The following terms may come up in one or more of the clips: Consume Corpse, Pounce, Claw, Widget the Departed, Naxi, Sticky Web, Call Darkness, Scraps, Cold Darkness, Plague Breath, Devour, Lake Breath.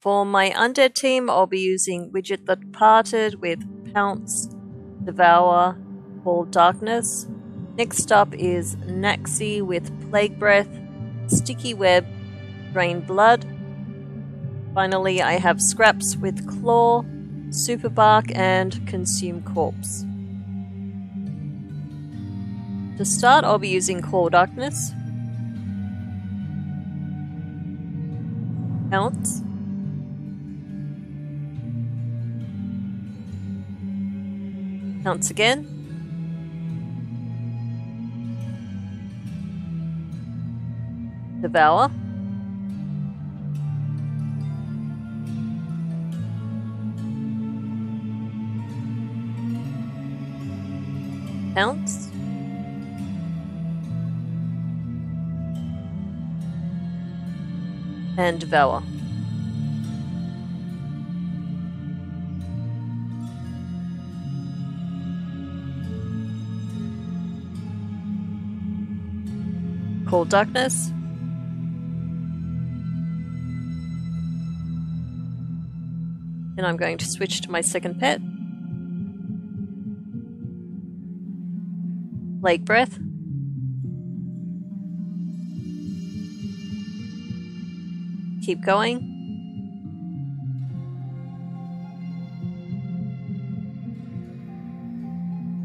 For my undead team, I'll be using Widget the Departed with Pounce, Devour, Cold Darkness. Next up is Naxi with Plague Breath, Sticky Web, Drain Blood. Finally, I have Scraps with Claw, Super Bark, and Consume Corpse. To start, I'll be using Call Darkness, Pounce, Pounce again, Devour, Pounce, and Devour. Cold Darkness, and I'm going to switch to my second pet, Lake Breath, keep going,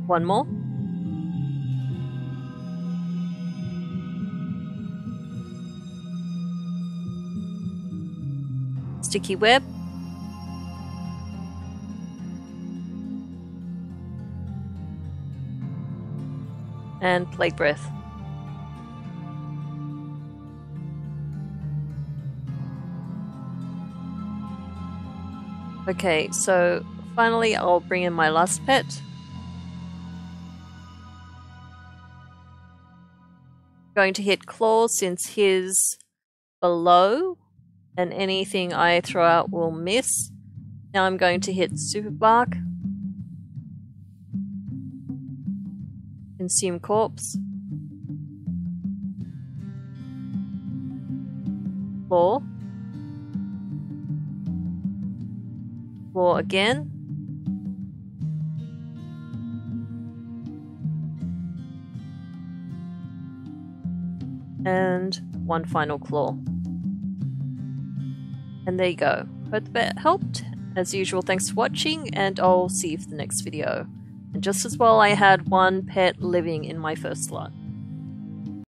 one more, Sticky Web, and Plague Breath. Okay, so finally I'll bring in my last pet, I'm going to hit Claw since his below and anything I throw out will miss. Now I'm going to hit Super Bark, Consume Corpse, Claw, Claw again, and one final Claw. And there you go. Hope that helped. As usual, thanks for watching, and I'll see you for the next video. And just as well, I had one pet living in my first slot.